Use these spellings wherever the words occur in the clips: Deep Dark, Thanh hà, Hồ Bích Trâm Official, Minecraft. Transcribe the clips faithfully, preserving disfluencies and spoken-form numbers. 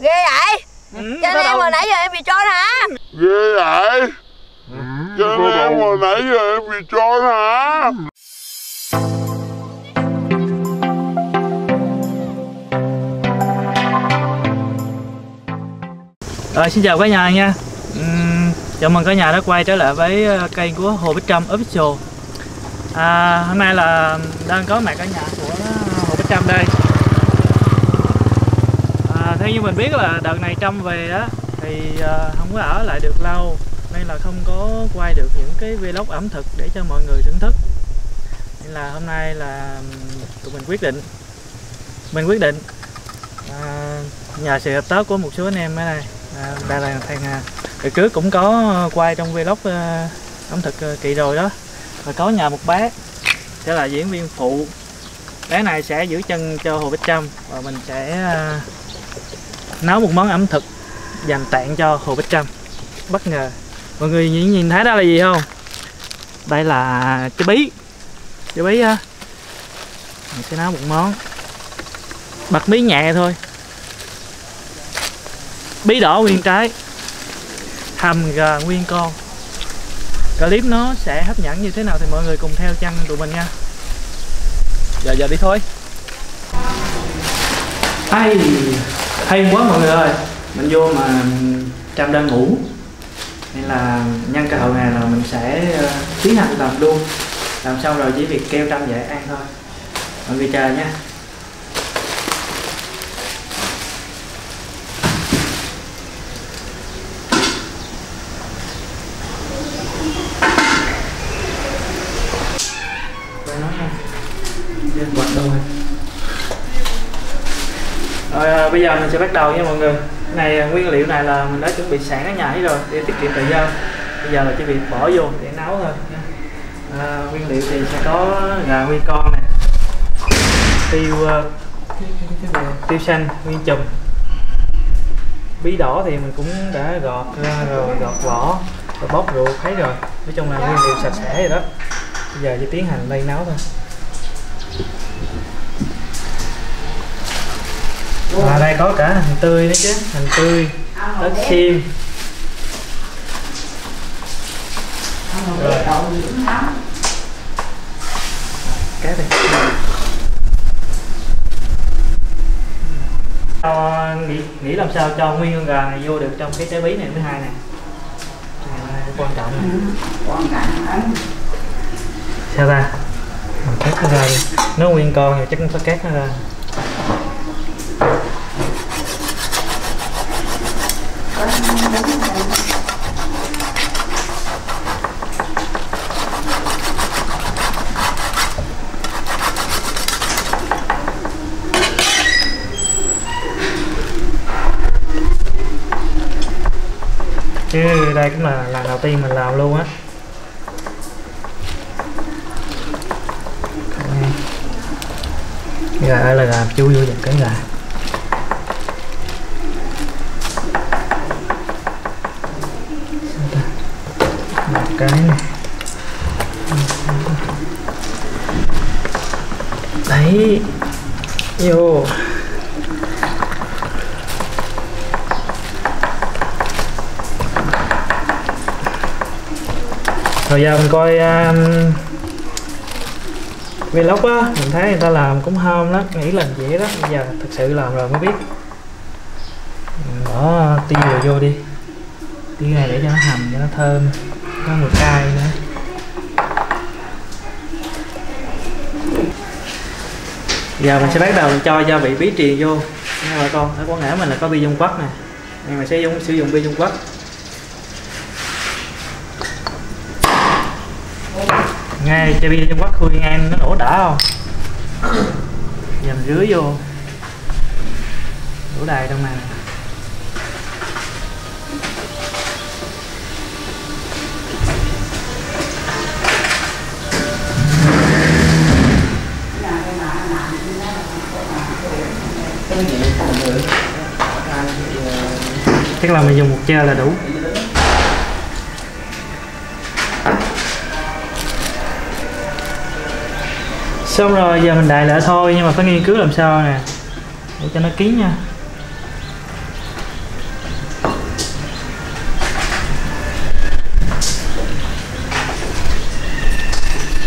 Ghê vậy? Ừ, cho nên em hồi nãy giờ em bị trốn hả? Ghê vậy? Ừ, cho nên em hồi nãy giờ em bị trốn hả? Rồi, xin chào cả nhà nha. uhm, Chào mừng cả nhà đã quay trở lại với kênh của Hồ Bích Trâm Official. à, Hôm nay là đang có mặt ở nhà của Hồ Bích Trâm đây. À, theo như mình biết là đợt này Trâm về đó thì uh, không có ở lại được lâu nên là không có quay được những cái vlog ẩm thực để cho mọi người thưởng thức, nên là hôm nay là tụi mình quyết định mình quyết định uh, nhờ sự hợp tác của một số anh em ở đây, uh, đây là Thanh Hà, hồi trước cũng có quay trong vlog uh, ẩm thực uh, kỳ rồi đó, và có nhờ một bác sẽ là diễn viên phụ, bé này sẽ giữ chân cho Hồ Bích Trâm và mình sẽ uh, nấu một món ẩm thực dành tặng cho Hồ Bích Trâm. Bất ngờ. Mọi người nhìn, nhìn thấy đó là gì không? Đây là trái bí. Trái bí ha. Mình sẽ nấu một món bật bí nhẹ thôi. Bí đỏ nguyên trái, hầm gà nguyên con. Clip nó sẽ hấp dẫn như thế nào thì mọi người cùng theo chân tụi mình nha. Giờ giờ đi thôi. Ai hay quá mọi người ơi, mình vô mà Trâm đang ngủ nên là nhân cơ hội này là mình sẽ uh, tiến hành làm luôn, làm xong rồi chỉ việc kêu Trâm dậy ăn thôi, mọi người chờ nha. Quay nói nha, lên quạt đâu rồi. Rồi, à, bây giờ mình sẽ bắt đầu nha mọi người. Cái này nguyên liệu này là mình đã chuẩn bị sẵn ở nhà hết rồi để tiết kiệm thời gian. Bây giờ là chỉ việc bỏ vô để nấu thôi. À, nguyên liệu thì sẽ có gà nguyên con này, tiêu uh, tiêu xanh nguyên chùm, bí đỏ thì mình cũng đã gọt ra rồi, gọt vỏ rồi bóc ruột thấy rồi. Nói chung là nguyên liệu sạch sẽ rồi đó. Bây giờ chỉ tiến hành đây nấu thôi. Và đây có cả hành tươi nữa chứ, hành tươi, ớt xiêm, rồi cá này. Tao nghĩ nghĩ làm sao cho nguyên con gà này vô được trong cái trái bí này thứ hai nè, quan trọng này. Quan trọng. Sao ta? Mình cắt nó ra, nó nguyên con thì chắc cũng phải cắt nó ra. Chứ đây cũng là lần đầu tiên mình làm luôn á. Gà là gà chui vô những cái gà. Cái này. Đấy. Vô. Rồi giờ mình coi um, vlog á, mình thấy người ta làm cũng hom lắm, nghĩ là dễ đó, bây giờ thật sự làm rồi mới biết. Mình bỏ tiêu rồi vô đi. Tiêu này để cho nó hầm cho nó thơm. Có một cay nữa. Giờ mình sẽ bắt đầu cho gia vị bí truyền vô nha bà con. Ở Quảng Ngãi mình là có bi Dung Quất nè, nên mình sẽ dùng, sử dụng bi Dung Quất. Ngay cho bi Dung Quất khui ngay nó nổ đã không? Giờ mình rưới vô đủ đầy trong này. Tức là mình dùng một chai là đủ. Xong rồi giờ mình đậy lại thôi, nhưng mà phải nghiên cứu làm sao nè để cho nó kín nha.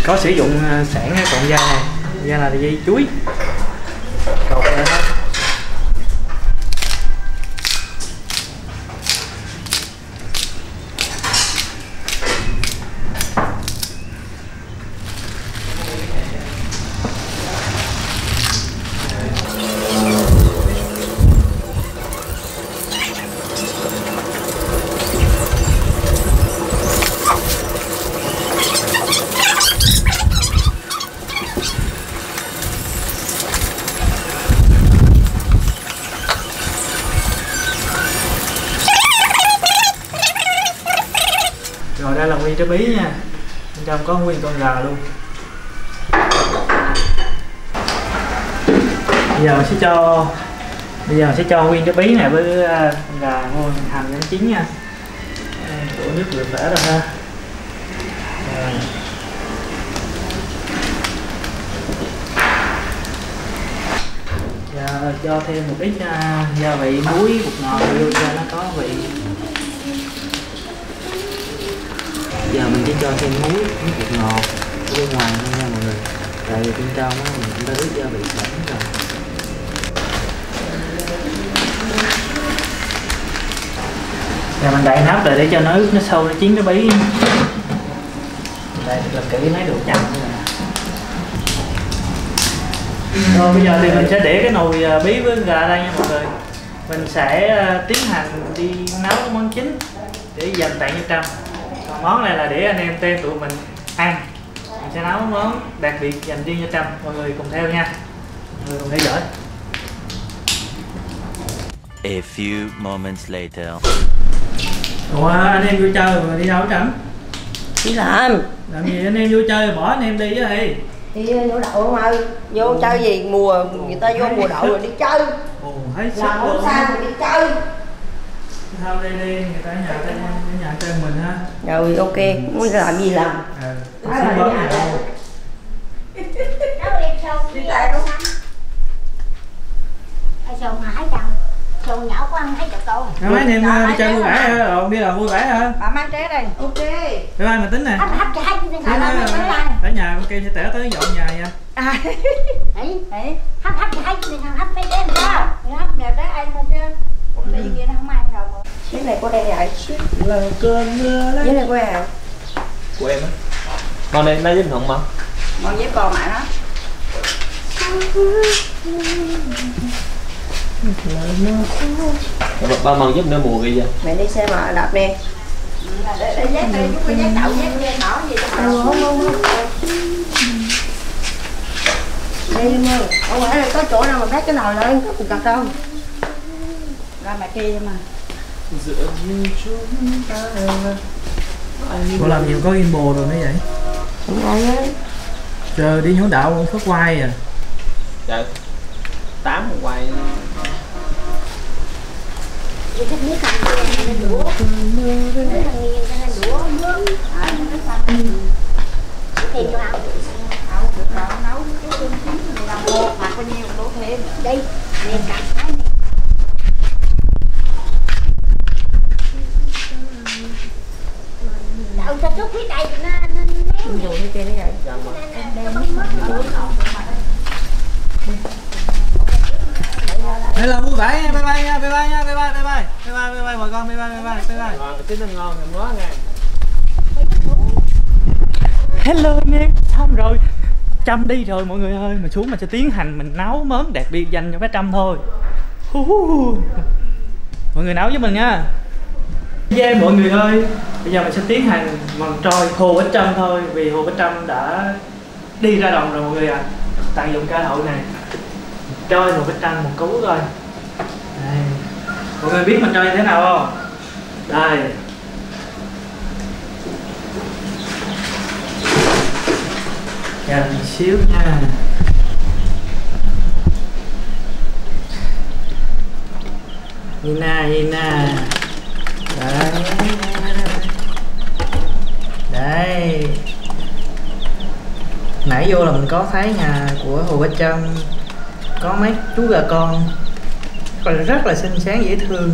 có sử dụng sẵn cái cọng dây này, dây là dây chuối cột lên hết. Rồi đây là nguyên trái bí nha, bên trong có nguyên con gà luôn. Bây giờ sẽ cho bây giờ sẽ cho nguyên trái bí này với con gà vô hành đến chín nha. Đổ nước vừa phải rồi ha. Rồi. Giờ cho thêm một ít gia vị muối bột ngọt vô cho nó có vị. Giờ mình chỉ cho thêm muối, miếng bột ngọt bên ngoài thôi nha mọi người. Tại vì bên trong á mình cũng đã ướp gia vị sẵn rồi. Giờ mình đậy nắp lại để cho nó ướp nó sâu, nó chín nó bí. Đây là kỹ lấy được chậm rồi. Rồi bây giờ thì mình sẽ để cái nồi bí với gà đây nha mọi người. Mình sẽ tiến hành đi nấu món chính để dành tặng cho Trâm. Món này là để anh em tên tụi mình ăn. Mình sẽ nấu món đặc biệt dành riêng cho Trâm. Mọi người cùng theo nha. Mọi người cùng theo dõi. A few moments later. Ủa anh em vui chơi rồi đi đâu Trâm? Đi làm. Làm gì anh em vui chơi rồi bỏ anh em đi á thì. Đi vô đậu không ơi. Vô ừ. Chơi gì mùa người ta vô mùa đậu rồi đi chơi. Ồ thấy sao. Làm sao rồi đi chơi. Không đi đi, người ta ở nhà tên, ở nhà tên mình ha. Rồi ok, muốn làm gì làm. Ừ, không có bớt này đâu. Nó đẹp sâu đi lại đúng không? Ở sông Hải chồng, sông nhỏ của anh thấy cho con. Rồi mấy anh em đi chơi vui vẻ hả? Rồi đi là vui vẻ hả? Bà mang trái đây. Ok. Bye bye mình tính nè. Hấp hấp trái chứ đừng hả? Ở nhà con kia sẽ tẻ tới dọn nhà nha. À. Đấy, đấy. Hấp hấp trái chứ đừng hấp mấy trái nữa. Hấp nhà trái anh mà chứ. Cái kia nó không ăn rồi mà. Xíu này của đây vậy? Xíu là cơm mưa đấy. Xíu này của ai hả? Của em á. Con này nó dính thuận mà. Con với con mẹ nó. Ba mần giúp nữa mùa kia vậy? Mẹ đi xe mà đạp đi. Để, để giác đi, giúp con giác đậu giác đi, bỏ gì cho đậu. Không, không, không. Đi mưa. Ở ngoài này có chỗ nào mà phát cái nồi lên, có cục gạch không? Mà kia mà. Bộ làm gì có in bồ rồi mới vậy? Không ngon á. Trời đi hướng đạo luôn phất quay à. Trời. Tám một quay. Ông ta rút cái này nó nó nén cái kia đấy rồi. Đây là vui vẻ nha, bye bye nha, bye bye nha, bye bye bye bye bye bye bye bye mọi con, bye bye bye bye bye bye. Cái này ngon mình quá nghe. Hello anh em, xong rồi. Trâm đi rồi mọi người ơi, mình xuống mình sẽ tiến hành mình nấu món đặc biệt dành cho bé Trâm thôi. Mọi người nấu với mình nha. Yeah mọi người ơi, bây giờ mình sẽ tiến hành mần trôi Hồ Bích Trâm thôi. Vì Hồ Bích Trâm đã đi ra đồng rồi mọi người ạ. À. Tận dụng cơ hội này trôi Hồ Bích Trâm một cú thôi. Đây. Mọi người biết mình trôi như thế nào không? Đây. Chờ một xíu nha. Nhìn nè, nhìn nè. Đấy. Đấy. Nãy vô là mình có thấy nhà của Hồ Bích Trâm có mấy chú gà con còn rất là xinh xắn dễ thương.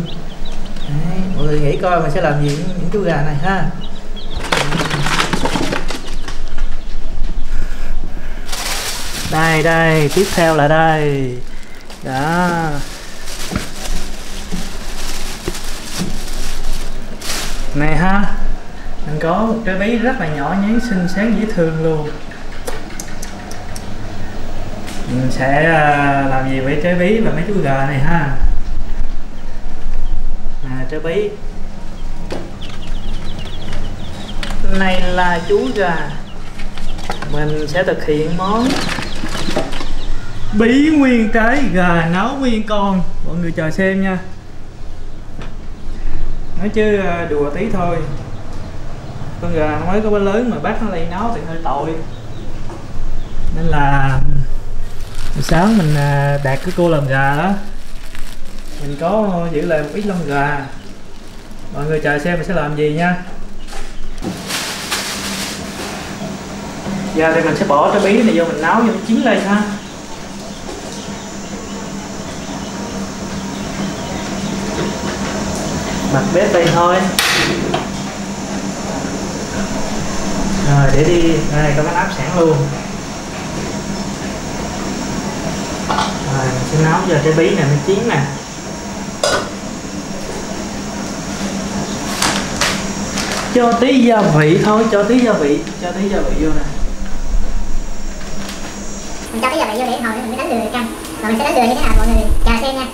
Đấy. Mọi người nghĩ coi mình sẽ làm gì với những chú gà này ha. Đây đây, tiếp theo là đây. Đó. Này ha, mình có một cái bé rất là nhỏ nhắn, xinh xắn, dễ thương luôn. Mình sẽ làm gì với trái bí và mấy chú gà này ha. À, trái bí này là chú gà. Mình sẽ thực hiện món bí nguyên trái gà nấu nguyên con. Mọi người chờ xem nha. Nói chứ đùa tí thôi, con gà mới có bé lớn mà bác nó lại nấu thì hơi tội. Nên là sáng mình đạt cái cô làm gà đó, mình có giữ lại một ít lông gà. Mọi người chờ xem mình sẽ làm gì nha. Giờ thì mình sẽ bỏ trái bí này vô mình nấu cho nó chín lên ha. Bật bếp đây thôi. Rồi để đi, đây có cái áp sẵn luôn. Rồi mình sẽ nấu giờ trái bí này nó chín nè. Cho tí gia vị thôi, cho tí gia vị, cho tí gia vị vô nè. Mình cho tí gia vị vô để hồi mình mới đánh lừa canh. Rồi mình sẽ đánh lừa như thế nào mọi người chờ xem nha.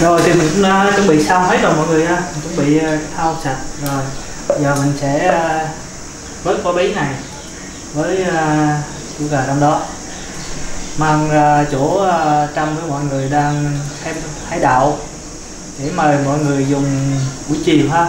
Rồi thì mình cũng uh, chuẩn bị xong hết rồi mọi người ha, mình chuẩn bị uh, thau sạch rồi. Giờ mình sẽ uh, vớt quả bí này với uh, chú gà trong đó, mang uh, chỗ uh, Trâm với mọi người đang em hái đậu để mời mọi người dùng buổi chiều ha.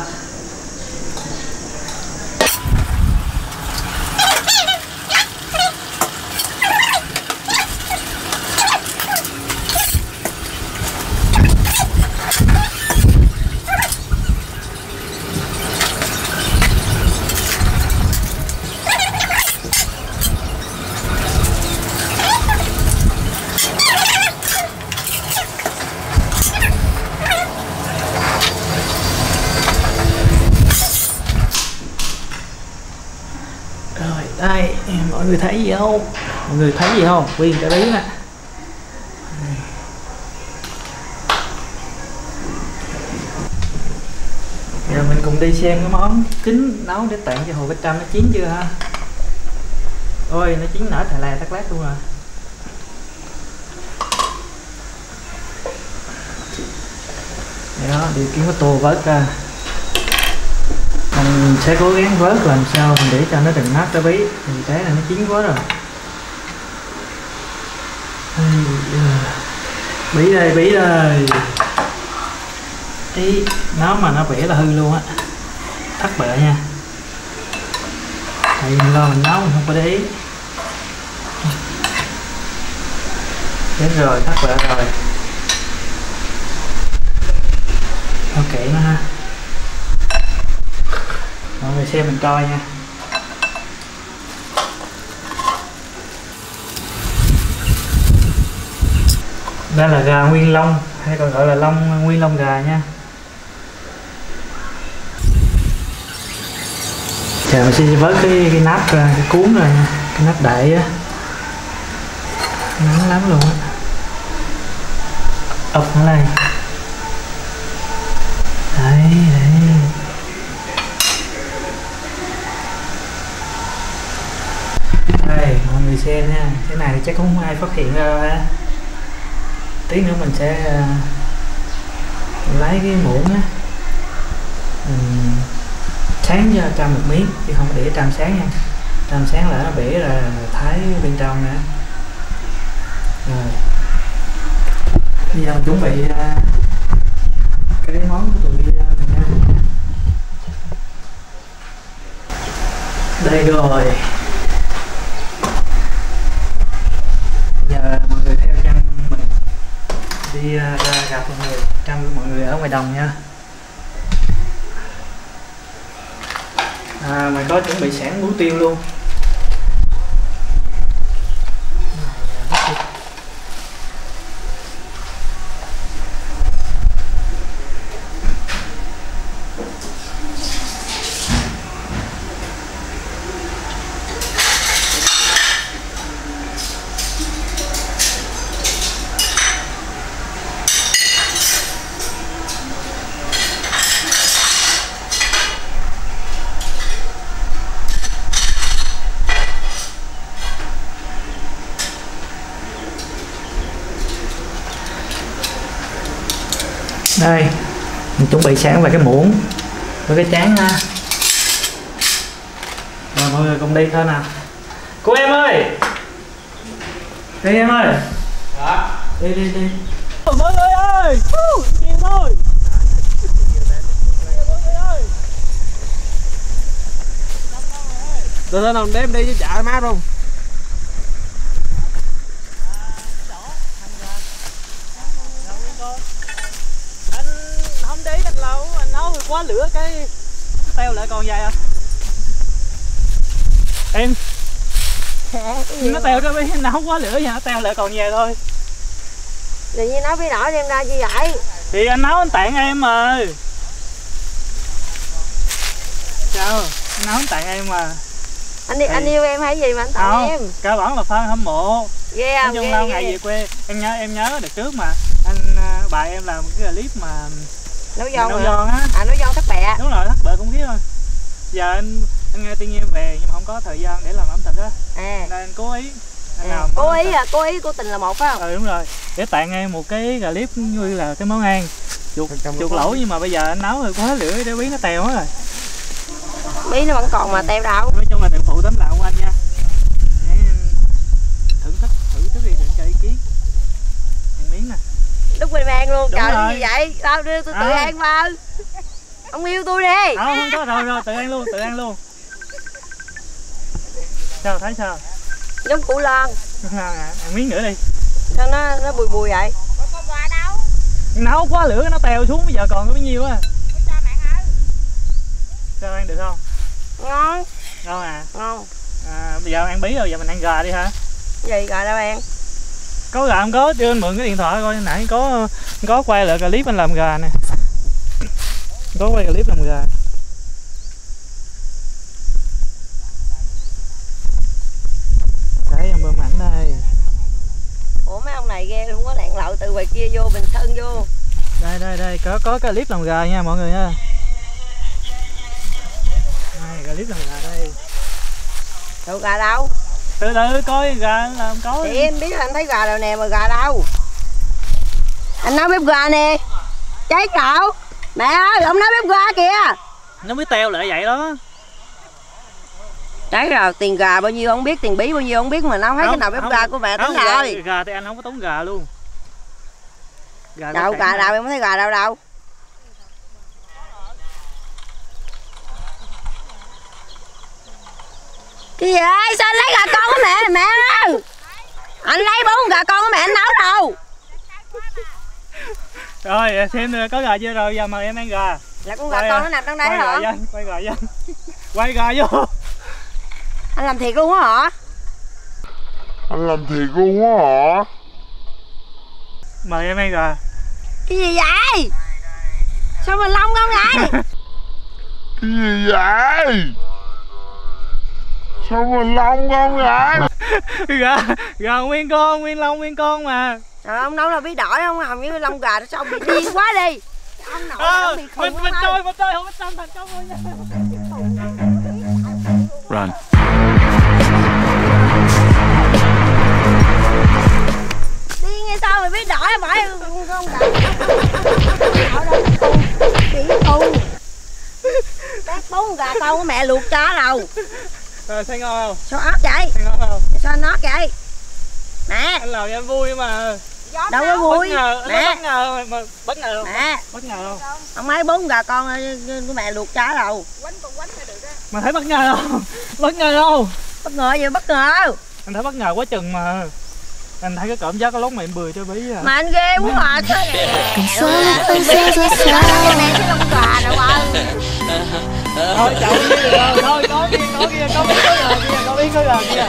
Đây, mọi người thấy gì không? Mọi người thấy gì không? Viên trái bí nè. Giờ mình cùng đi xem cái món kính nấu để tặng cho Hồ Bích Trâm nó chín chưa ha. Ôi, nó chín nở thà là tắc lát luôn rồi. Đó, điều kiện có tô vớt ra. Mình sẽ cố gắng vớt làm sao mình để cho nó đừng nát trái bí, vì trái là nó chín quá rồi. Bí đây, bí đây. Ý, nó mà nó bể là hư luôn á, thắt bệ nha. Tại mình lo mình nấu mình không có để ý. Đến rồi, thắt bệ rồi. Ok nó ha. Mọi người xem mình coi nha. Đây là gà nguyên lông, hay còn gọi là lông nguyên lông gà nha. Giờ mình sẽ vớt cái, cái nắp ra, cái cuốn ra nha. Cái nắp đậy á, nắng lắm luôn á. Ập nó lên. Đấy, đấy. Xem nha, cái này chắc không ai phát hiện ra ha. Tí nữa mình sẽ uh, lấy cái muỗng á, mình sáng cho Trâm một miếng chứ không để Trâm sáng nha. Trâm sáng là nó bể là thái bên trong nữa. Rồi bây giờ mình chuẩn bị uh, cái món của tụi mình nha. Đây rồi, đi ra gặp mọi người, chăm mọi người ở ngoài đồng nha. À, mình có chuẩn bị sẵn muối tiêu luôn. Đây, mình chuẩn bị sẵn về cái muỗng với cái chén ha. Rồi mọi người cùng đi thôi nào. Cô em ơi, đi em ơi. Hả? Đi đi đi. Mọi người ơi, nhiều thôi. Từ từ nào đem đi chứ chạy mát không? Quá lửa cái, cái teo lại còn dài à em. Nó teo ra biết nó không quá lửa vậy, nó teo lại còn dài thôi. Tự nhiên nó biết nổi đem ra như vậy thì anh nấu anh tặng em mà. Sao anh nấu anh tặng em mà anh đi thì... anh yêu em hay gì mà anh tặng không, em cả bản là fan hâm mộ ghê yeah, không lâu ngày về quê em nhớ em nhớ được trước mà anh bài em làm cái clip mà nấu giòn á. À nấu giòn thắt bẹ. Đúng rồi, thắt bẹ cũng biết thôi. Giờ anh, anh nghe Tiên Nhiên về nhưng mà không có thời gian để làm ẩm thực á. À. Nên anh cố ý. Anh à. Cố ý là cố ý của tình là một phải không? Ừ đúng rồi. Để tặng em một cái clip như là cái món ăn chuột chuột lẩu, nhưng mà bây giờ anh nấu rồi quá lửa để bí nó tèo hết rồi. Bí nó vẫn còn mà tèo đâu. Nói chung là tiệm phụ tấm lạ của anh nha. Để thử thách thử trước đi để cho ý kiến. Một miếng nè. Lúc mình mang luôn. Đúng trời rồi. Như vậy tao đưa tôi tự à. Ăn vào ông yêu tôi đi à, không có rồi rồi tự ăn luôn tự ăn luôn. Sao thấy sao giống củ lon à, ăn miếng nữa đi sao nó nó bùi bùi vậy. Ủa, con bò đâu nấu quá lửa nó tèo xuống bây giờ còn có bấy nhiêu á. Sao ăn được không? Ngon ngon à ngon à. Bây giờ ăn bí rồi giờ mình ăn gà đi hả? Gì gà đâu em có gà không có đưa anh mượn cái điện thoại coi, nãy có có quay lại clip anh làm gà nè, có quay clip làm gà. Cái dòng bơm ảnh đây. Ủa mấy ông này ghê không có lạng lậu từ ngoài kia vô Bình Sơn vô. Đây đây đây có có cái clip làm gà nha mọi người nha. Đây clip làm gà đây. Đâu gà đâu? Từ từ coi gà là không có. Thì em biết là anh thấy gà rồi nè mà gà đâu. Anh nấu bếp gà nè. Cháy cậu. Mẹ ơi, ông nấu bếp gà kìa. Nó mới teo lại vậy đó. Cháy rồi, tiền gà bao nhiêu không biết, tiền bí bao nhiêu không biết mà nấu thấy cái nào bếp không, gà của mẹ tính rồi. Gà thì anh không có tốn gà luôn. Gà đâu gà đâu, đâu em không thấy gà đâu đâu. Cái gì vậy? Sao anh lấy gà con của mẹ mẹ ơi? Anh lấy bốn gà con của mẹ anh nấu đâu? Rồi xem có gà chưa rồi giờ mời em ăn gà. Là con gà quay, con nó nằm trong đây hả? Quay gà vô. Quay gà vô. Anh làm thiệt luôn á hả? Anh làm thiệt luôn á hả? Mời em ăn gà. Cái gì vậy? Sao mà lông không vậy? Cái gì vậy? Sao mà lông không vậy? Gà, gà nguyên con, nguyên lông, nguyên con mà. Trời ông nấu là bí đỏ không? Hồng với lông gà nó sao bị điên quá đi. Ông nội à, nó bị khùng quá. Mình chơi, mình chơi, không có xong thành công rồi nha. Run. Đi ngay sao mà bí đỏ bỏ con gà. Bị khùng. Bác bốn gà con của mẹ luộc chó đâu. Rồi thấy ngon không? Sao ớt vậy? Thấy ngon không? Sao anh ớt vậy? Nè! Anh làm em vui mà. Đâu có vui. Bất ngờ, mẹ. Bất ngờ mà bất ngờ không? Mẹ. Bất ngờ không? Ông ấy bốn gà con của mẹ luộc chả đầu. Quánh con quánh là được á. Mà thấy bất ngờ không? Bất ngờ không? Bất ngờ gì bất ngờ? Anh thấy bất ngờ quá chừng mà. Anh thấy cái cảm giác cái lóc mà em bừa cho bí à. Mà anh ghê quá à. Thôi chậu đi rồi, thôi có kia, có kia, có biết có lời kia, có biết có lời kia.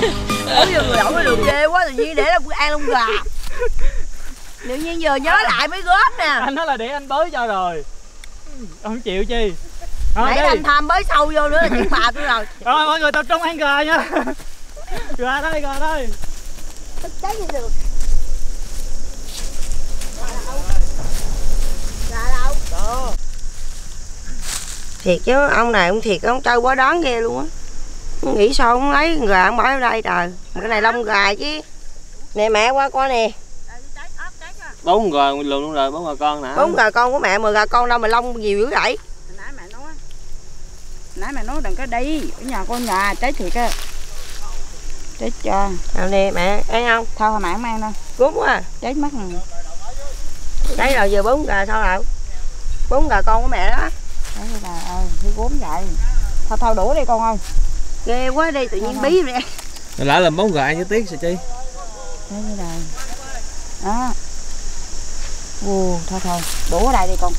Ủa giờ người ổng được ghê quá, tự nhiên để làm ăn lông gà. Tự nhiên giờ nhớ lại mới góp nè. Anh nói là để anh bới cho rồi. Không chịu chi. Thôi để anh tham bới sâu vô nữa là chuyện bà tôi rồi. Rồi mọi người tập trung ăn gà nha. Gà đây, gà đây. Cháy gì được. Gà đâu? Gà đâu? Thiệt chứ ông này ông thiệt ông chơi quá đoán ghê luôn á. Nghĩ sao ông lấy gà ông bỏ ở đây trời. Mà cái này lông gà chứ. Nè mẹ qua coi nè. Bốn gà luôn luôn rồi, bốn gà con nè. Bốn gà con của mẹ, mười gà con đâu mà lông nhiều dữ vậy? Nãy mẹ nói. Nãy mẹ nói đừng có đi, ở nhà con nhà trái thiệt á. Trái cho. Ăn đi mẹ, ăn không? Thôi mà mẹ không ăn đâu. Cút quá. Trái mất rồi. Trái rồi giờ bốn gà sao nào? Bốn gà con của mẹ đó. Đấy là ơi, cái gốm vậy. Thôi thôi đũa đi con ơi. Ghê quá đi, tự nhiên bí vậy. Lỡ làm món gà chứ tiếc sao chi. Đấy rồi. Đó. Ồ, thôi thôi, đũa ở đây đi con.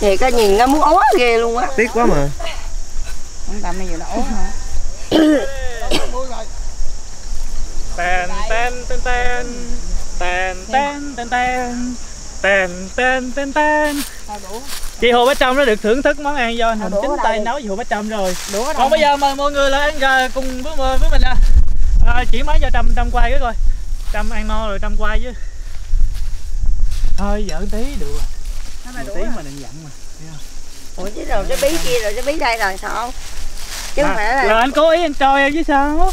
Thì cái nhìn nó muốn óa ghê luôn á. Tiếc quá mà. Không làm bây giờ nó óa hả? Tèn tèn tèn tèn. Tèn tèn tèn tèn. Tèn tèn tèn tèn. Thôi đũa. Chị Hồ Bích Trâm đã được thưởng thức món ăn do anh Hùng chính tay nấu với Hồ Bích Trâm rồi. Còn bây giờ mời mọi người lại ăn gà cùng với, với mình à. À, chỉ mấy giờ Trâm Trâm quay cái coi. Trâm ăn no rồi Trâm quay chứ. Thôi giỡn tí đùa. Một tí mà đừng giận mà. Ủa chứ rồi cái bí kia rồi cái bí đây rồi sao? Chứ không phải là anh cố ý anh trôi em chứ sao?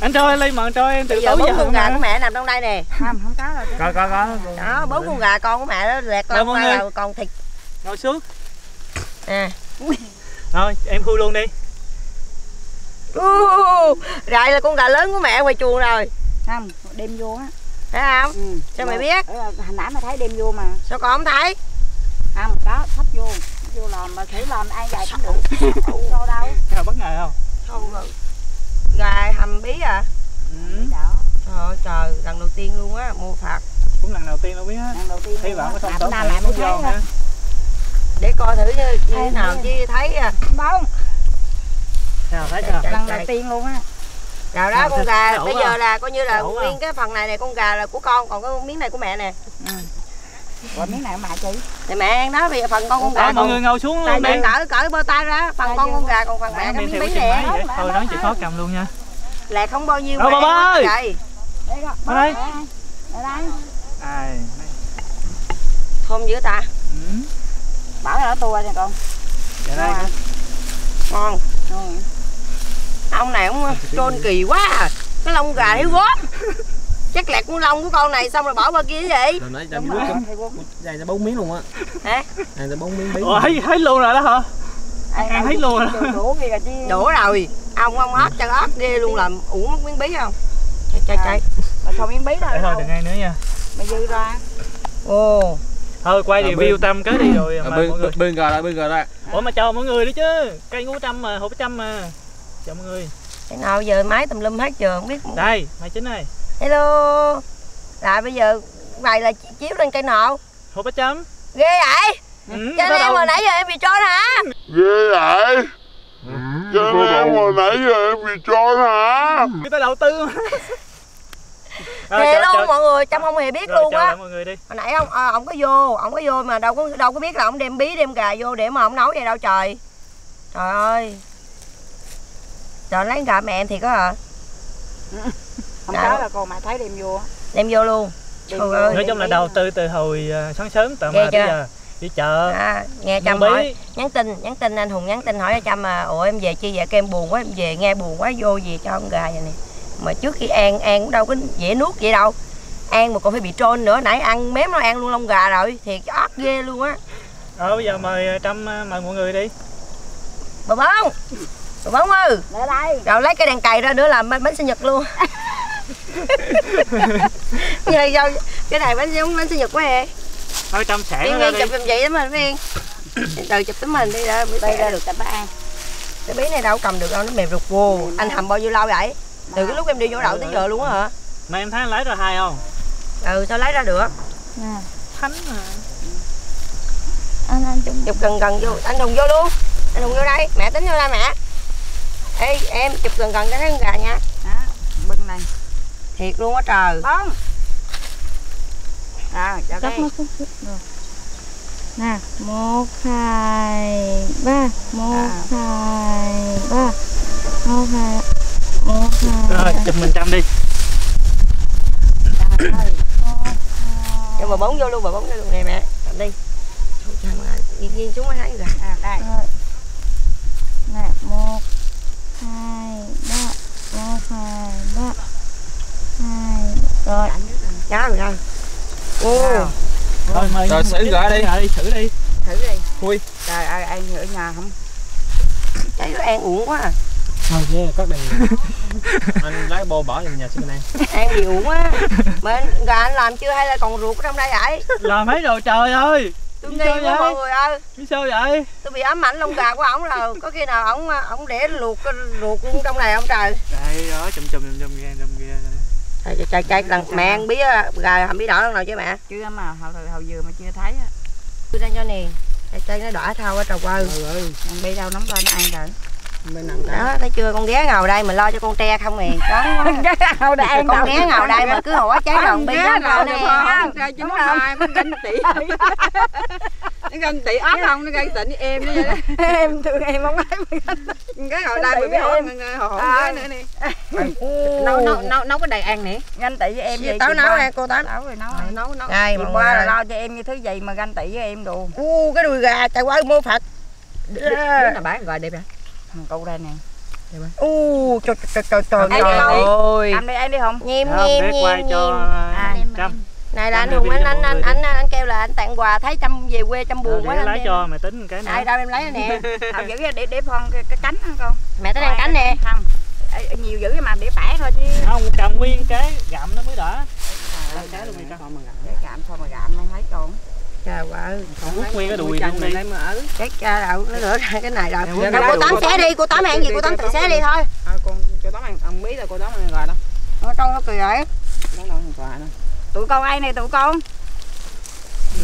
Anh trôi ly mà anh trôi em từ tối giờ. Bốn con gà của mẹ nằm trong đây nè. Không không có rồi. Có có có. Đó bốn con gà con của mẹ đó lẹt lông qua rồi còn thịt. Ngồi xuống. À. Thôi em khui luôn đi. Rồi là con gà lớn của mẹ ngoài chuồng rồi. Không đem vô á. Thấy không? Ừ. Sao mày biết? Hồi nãy mày thấy đem vô mà. Sao con không thấy? Không có thấp vô. Vô làm mà thử làm ai dài cũng được. Sao đâu? Sao bất ngờ không? Không được. Gà hầm bí à? Ừ. Trời trời, lần đầu tiên luôn á, mua phạt. Cũng lần đầu tiên đâu biết á. Lần đầu tiên. Thấy bạn có thông tố mẹ mới vô hả? Để coi thử như thế nào chứ thấy à. Bông. Sao thấy chưa? Lần đầu tiên luôn á. Rồi đó con gà bây giờ là coi như là nguyên cái phần này này con gà là của con, còn cái miếng này của mẹ nè. Còn miếng này của mẹ chị. Thì mẹ ăn đó bây giờ phần con con gà. Mọi người ngồi xuống luôn đi. Cởi cởi bơ tay ra, phần con con gà còn phần mẹ cái miếng bí nè. Thôi nói chị khó cầm luôn nha. Là không bao nhiêu mẹ ơi. Đây. Đây. Đây. Thơm dữ ta. Bảo là nó tua nha con. Dạ đây. Ngon. Ông này cũng trôn kỳ quá à. Cái lông gà thiếu góp. Chắc lẹt con lông của con này xong rồi bỏ qua kia cái gì? Rồi nãy Trâm dày ra bốn miếng luôn á. Hả? Này ra bốn miếng bí. Ủa thấy hết luôn rồi đó hả? Ăn hết luôn rồi. Đổ kìa chứ. Đổ rồi. Ông ông hết chân ớt ghê luôn làm uổng mất miếng bí không? Chạy chạy chạy. Mà không miếng bí đâu. Thôi đừng ăn nữa nha. Mày dư ra. Ồ. Thôi quay review Trâm cái đi rồi mọi người. Bên gà đây, bên gà đây. Ủa mà cho mọi người đi chứ. Cây ngũ Trâm mà, Hồ Bích Trâm mà. Chào mọi người. Thế nào giờ máy tùm lum hết giờ không biết. Đây, mày chính ơi. Hello. Là bây giờ mày là chiếu lên cây nọ. Hồ Bích Trâm. Ghê vậy? Ừ, cho nên em hồi nãy giờ em bị trốn hả? Ghê vậy? Ừ, cho nên em hồi nãy giờ em bị trốn hả? Người ta đầu tư. Thề luôn mọi người, Trâm không hề biết rồi, luôn á. Mọi người đi. Hồi nãy ông à, ông có vô, ông có vô mà đâu có đâu có biết là ông đem bí đem gà vô để mà ông nấu vậy đâu trời. Trời ơi. Trời lấy gà mẹ em thiệt á hả? Không có là còn mà thấy đem vô. Đem vô luôn. Đem vô, ơi, nói chung là đầu tư từ hồi sáng sớm tầm mà bây giờ đi chợ. À, nghe Trâm hỏi, nhắn tin, nhắn tin anh Hùng nhắn tin hỏi Trâm mà ủa em về chi vậy em buồn quá, em về nghe buồn quá vô về cho con gà vậy nè. Mà trước khi ăn ăn cũng đâu có dễ nuốt vậy đâu. Ăn mà còn phải bị trôn nữa, nãy ăn mém nó ăn luôn lông gà rồi, thiệt ớt ghê luôn á. Rồi bây giờ mời Trâm mời mọi người đi. Bà bông. Tụi bóng ơi. Để đây. Rồi lấy cái đèn cày ra nữa làm bánh sinh nhật luôn. Vậy sao cái này bánh giống bánh sinh nhật quá em. Thôi Trâm xẻ nó ra đi. Chụp làm vậy tấm hình em. Từ chụp tấm hình đi ra bay ra được tấm ăn. Cái bí này đâu cầm được đâu nó mềm ruột vô. Anh hầm bao nhiêu lâu vậy? Từ cái lúc em đi vô đậu tới giờ luôn á hả? Mà em thấy anh lấy ra hai không? Ừ, sao lấy ra được? Nè, thánh mà. Anh, anh chung... chụp gần gần vô, anh đùng vô luôn. Anh đùng vô đây, mẹ tính vô đây mẹ. Ê, em chụp gần gần cho thấy con gà nha. Đó, bưng này. Thiệt luôn á trời. Bông. Rồi, cho cái. Nè, một, hai, ba. Một, hai, ba. Một, hai, một, hai. Rồi, chụp mình trăm đi. Cho bà bóng vô luôn, bà bóng vô luôn nè mẹ. Cầm đi. Nghiên nghiên chúng mới thấy rồi. À, đây. Rồi. Nè, một, hai, ba. Một, hai, ba. Hai, rồi. Chá rồi đây. Wow. Rồi, mời rồi xử gỡ đi. Đi, thử đi. Thử đi. Khui. Trời ơi, ăn ở nhà không? Cháy nó ăn uổng quá à. Thôi chứ, có đèn. Anh lấy bô bỏ vào nhà xin anh. Ăn bị uổng quá. Bên gà anh làm chưa hay là còn ruột ở trong đây vậy? Làm mấy đồ trời ơi. Tôi nghi quá mọi người ơi. Vì sao vậy? Tôi bị ám ảnh lông gà của ổng rồi. Có khi nào ổng ổng để luộc luộc trong này không trời? Đây đó, chùm chùm chùm chùm chùm kia. Trời trời trời, lần mẹ ăn biết gà hầm bí đỏ lần nào chứ mẹ? Chưa mà hầu hầu vừa mà chưa thấy á. Tôi đang cho nè. Trời nó đỏ thau quá trời ơi. Con đi đâu nắm lên ăn rồi. Đó, thấy chưa, con ghé ngầu đây mà lo cho con tre không nè. Con ghé ngầu đây ăn con ghé ngầu đây mà cứ hỏi trái đồng bi nó đâu nè. Chúng hai con ganh tị. Nó ganh tị ớt không, nó ganh tị với em đó vậy đó. Em thương em không ấy. Cái ngồi đây mà biết hỏi người họ không ghé nữa nè. Nấu nấu nấu nấu cái đầy ăn nè. Ganh tị với em vậy. Táo nấu ăn cô Tám. Nấu rồi nấu nấu nấu. Ngày qua là lo cho em như thứ gì mà ganh tị với em đồ. U cái đùi gà trời quá mô Phật. Đứa nào bán gọi đẹp hả? Câu đây nè. Ú trời trời trời trời ơi. Anh đi ăn đi không? Nhem nhem nhem nhem. Này là anh Hùng, anh anh anh anh anh kêu là anh tặng quà thấy Trâm về quê Trâm buồn quá anh. Lấy cho mày tính cái này. Đây đâu em lấy nè. Thằng giữ để để phong cái cánh không con. Mẹ tới ăn cánh nè. Không. Nhiều dữ mà để bẻ thôi chứ. Không cầm nguyên cái gặm nó mới đỡ. Cái luôn đi con mà gặm. Để gặm thôi mà gặm không thấy con. Trời ơi, còn hút nguyên cái đùi luôn đi. Cái cha đậu nó rửa ra cái này rồi. Cô Tám xé đi, cô Tám ăn gì cô Tám tự xé đi thôi. À con cô Tám ăn ăn mí rồi cô Tám ăn gà đó. Nó trâu nó kỳ vậy. Nó đâu ăn gà nữa. Tụi con ăn nè tụi con.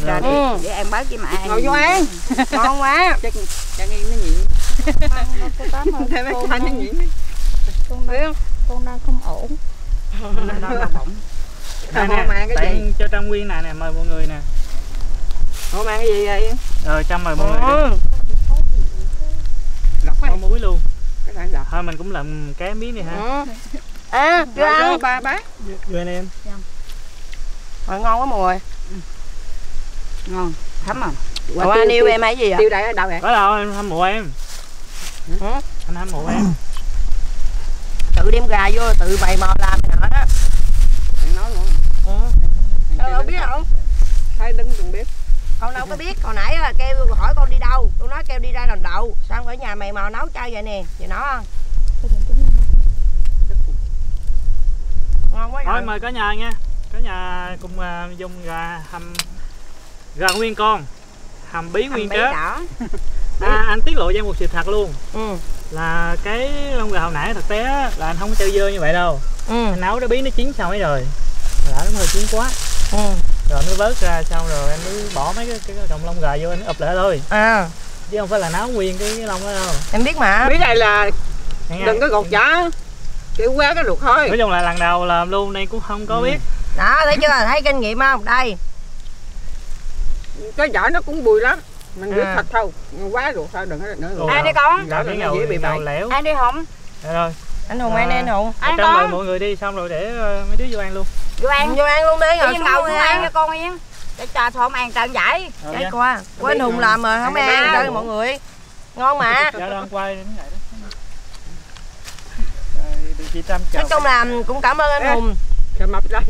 Rồi đi, để em bớt với mẹ. Ngồi vô ăn. Ngon quá. Chắc chắc nghiêng nó nhịn. Cô Tám ơi. Thêm cái thanh nó nhịn. Con biết con đang không ổn. Nó đang là bỏng. Nè, tặng cho Trâm Nguyên này nè, mời mọi người nè. Ủa mang cái gì vậy? Ờ Trâm mời mọi người. Lọc cái muối luôn. Cái này lọc. Thôi mình cũng làm cái miếng này ha. À, chưa ăn ba bác. Vừa nè em. Rồi ngon quá mùi. Ngon, thấm à. Ủa anh yêu em hay gì vậy? Tiêu đây ở đâu vậy? Có đâu em hâm mộ em. Anh hâm mộ em. Tự đem gà vô tự bày mò làm này nọ đó. Em nói luôn. Ờ. Đâu biết không? Thấy đứng đừng biết. Con đâu có biết, hồi nãy là kêu hỏi con đi đâu, tôi nói kêu đi ra làm đậu. Sao ở nhà mày mò nấu chay vậy nè, vậy nó không? Ngon quá vậy. Thôi mời cả nhà nha. Cả nhà cùng uh, dùng gà hầm, gà nguyên con, hầm bí nguyên trớt. À, anh tiết lộ cho em một sự thật luôn. Ừ. Là cái lông gà hồi nãy thực tế là anh không có treo dơ như vậy đâu. Ừ. Anh nấu nó bí nó chín xong ấy rồi. Đã nó hơi chín quá. Ừ. Rồi mới vớt ra xong rồi em mới bỏ mấy cái, cái đồng lông gà vô em ụp lại thôi. À. Chứ không phải là náo nguyên cái, cái lông đó đâu. Em biết mà. Biết này là đừng, đừng có gọt chả. Kiểu quá cái ruột thôi. Nói chung là lần đầu làm luôn nên cũng không có ừ. biết. Đó thấy chưa, thấy kinh nghiệm không? Đây. Cái vỏ nó cũng bùi lắm. Mình biết à. Thật thôi. Quá ruột thôi đừng có nữa. Ai đi con? Đó nó dễ bị bậy. Ai đi không? Được rồi. Anh Hùng ăn à, đi anh Hùng. Anh con. Mời mọi người đi xong rồi để mấy đứa vô ăn luôn. Vô ăn, ừ. vô ăn luôn đi rồi xuống luôn ăn cho con Yên. Để trà thôi không ăn trà giải. Để qua. Của anh Hùng làm rồi không ăn, ăn đâu mọi người. Ngon mà. Dạ đang quay đến vậy đó. Chị Trâm chào. Nói chung là cũng cảm ơn anh Ê, Hùng. Sợ mập đây.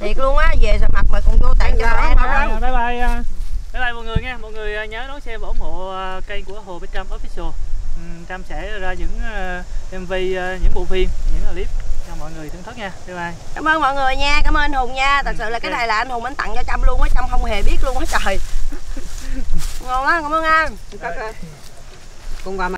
Thiệt luôn á, về sợ mập mà còn vô tặng cho mẹ. Bye bye. Bye bye mọi người nha. Mọi người nhớ đón xem và ủng hộ kênh của Hồ Bích Trâm Official. Trâm sẽ ra những em vê, những bộ phim, những clip cho mọi người thưởng thức nha. Bye bye. Cảm ơn mọi người nha, cảm ơn anh Hùng nha. Thật ừ, sự là okay. Cái này là anh Hùng anh tặng cho Trâm luôn á, Trâm không hề biết luôn á trời. Ngon quá, cảm ơn anh. Cùng